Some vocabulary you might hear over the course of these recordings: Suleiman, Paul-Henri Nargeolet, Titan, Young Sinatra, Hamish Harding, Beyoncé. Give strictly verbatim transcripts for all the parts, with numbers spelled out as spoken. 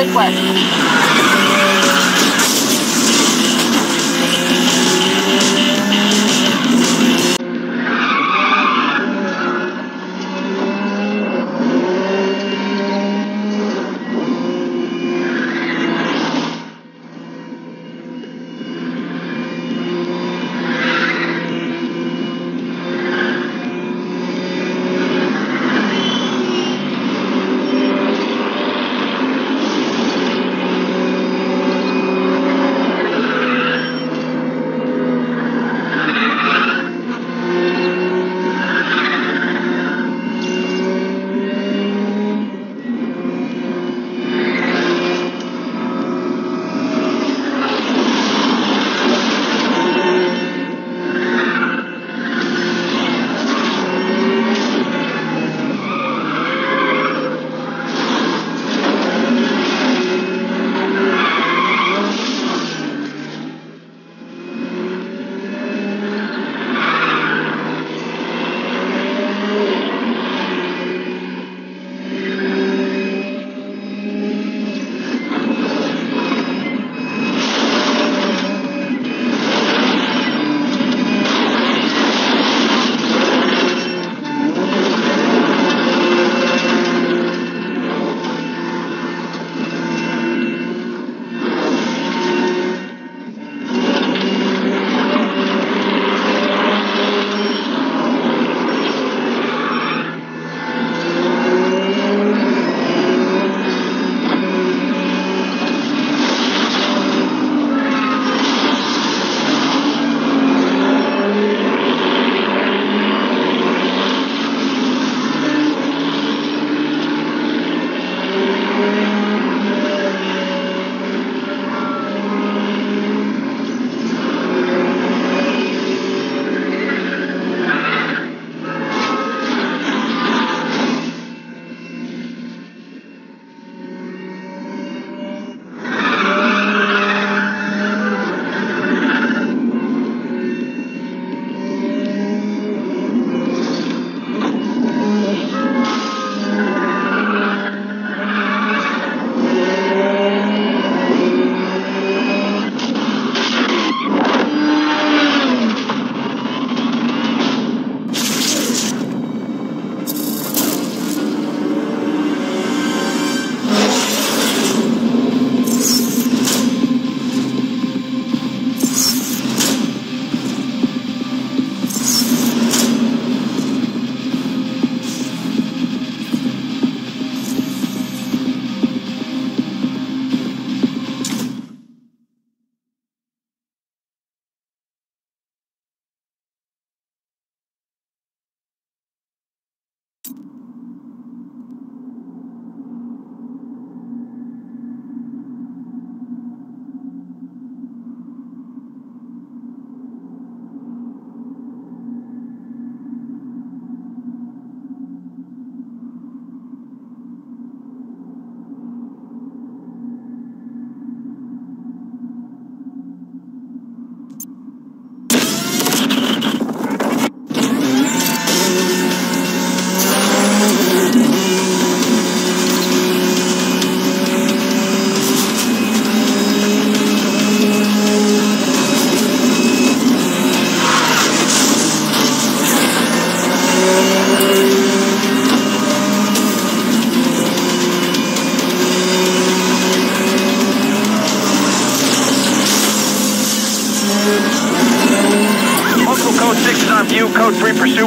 Good work.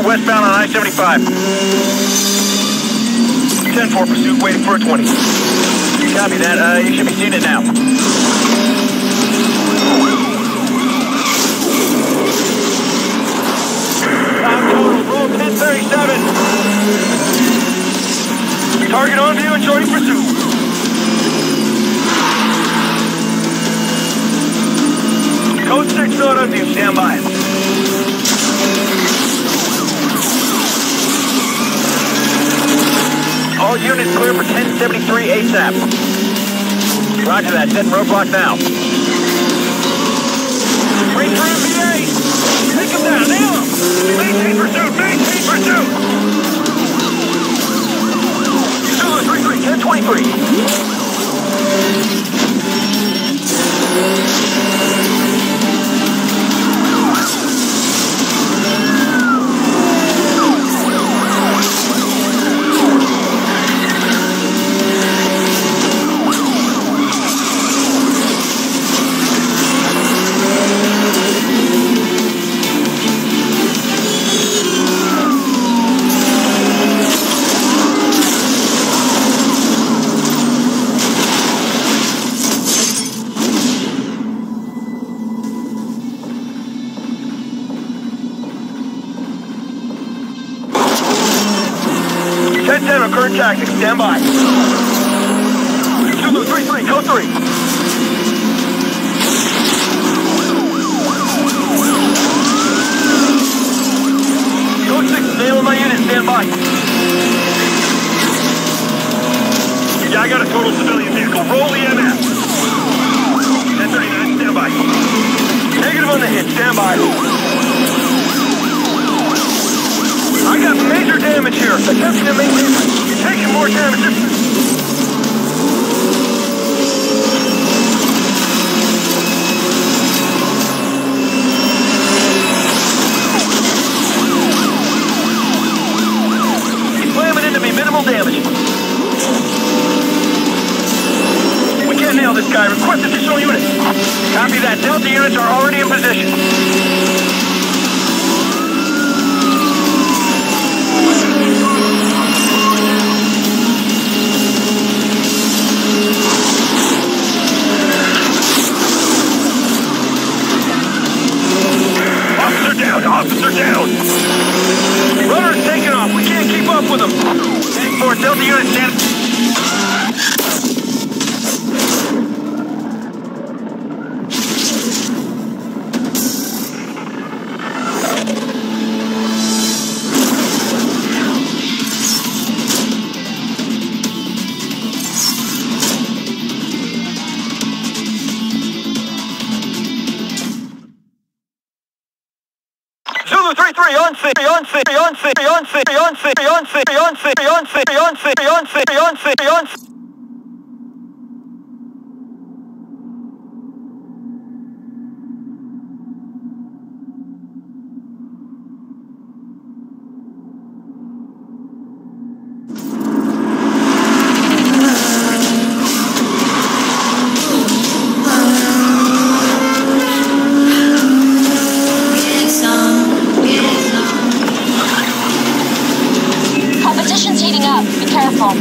Westbound on I seventy-five. ten four pursuit, waiting for a twenty. You copy that, uh, you should be seeing it now. Time total, roll ten thirty-seven. Target on view and joining pursuit. Code six on view, stand by. All units clear for ten seventy-three ASAP. Roger that, setting roadblock now. Break through P A! Take him down, nail him! Maintain pursuit, maintain pursuit! Zulu three three, ten twenty-three. Center, current tactics, stand by. Zulu three three, code three. Nail my unit, stand by. Yeah, I got a total civilian vehicle. Roll the M F. ten thirty-nine, stand by. Negative on the hit, stand by. I got major damage here. Attempting to make it. You're taking more damage. Damage. We can't nail this guy. Request additional units. Copy that. Delta units are already in position. Officer down. Officer down. Runner's taking off. We can't keep up with him. For Delta unit stand. Beyoncé, Beyoncé, Beyoncé, Beyoncé, Beyoncé, Beyoncé, Beyoncé, Beyoncé, Beyoncé, Beyoncé, Beyoncé. Competition's heating up. Be careful.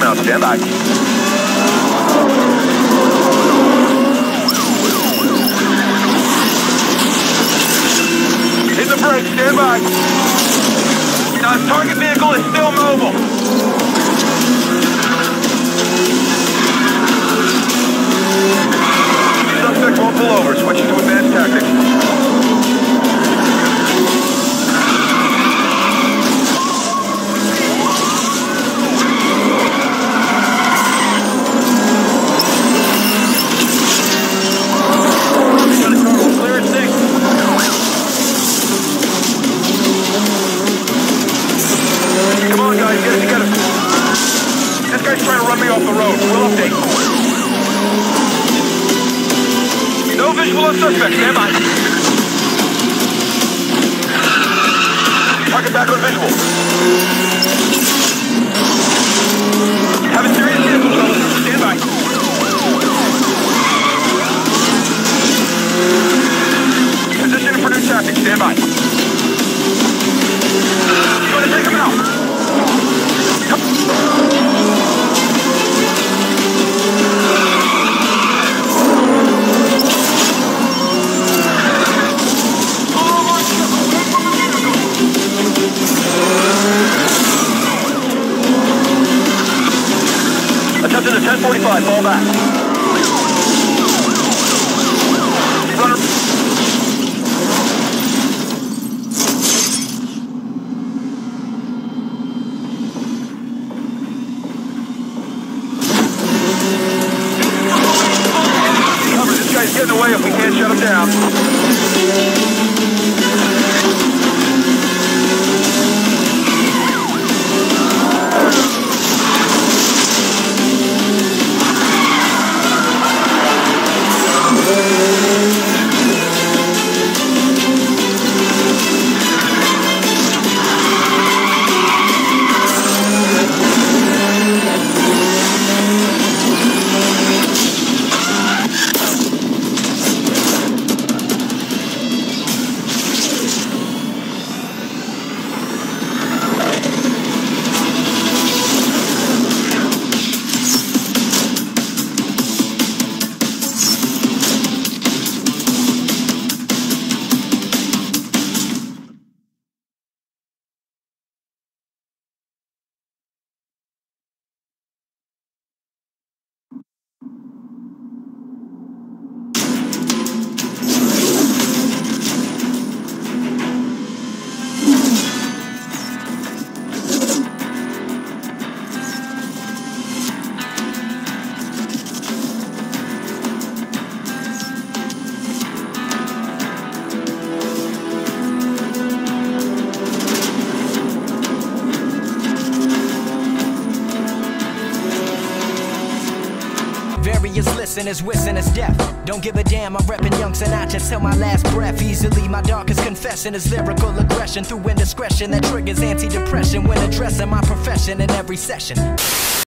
Mouth, stand by. Hit the brakes, stand by. Now, target vehicle is still mobile. Suspect, stand by. Target back on visual. Have a serious vehicle trouble. Stand by. Position for new tactics. Stand by. You want to take him out? Come. ten forty-five, fall back. Runner. Cover, this guy's getting away if we can't shut him down. Listen is whistling is death. Don't give a damn, I'm reppin' Young Sinatra till my last breath. Easily my darkest confession is lyrical aggression through indiscretion that triggers anti-depression when addressing my profession in every session.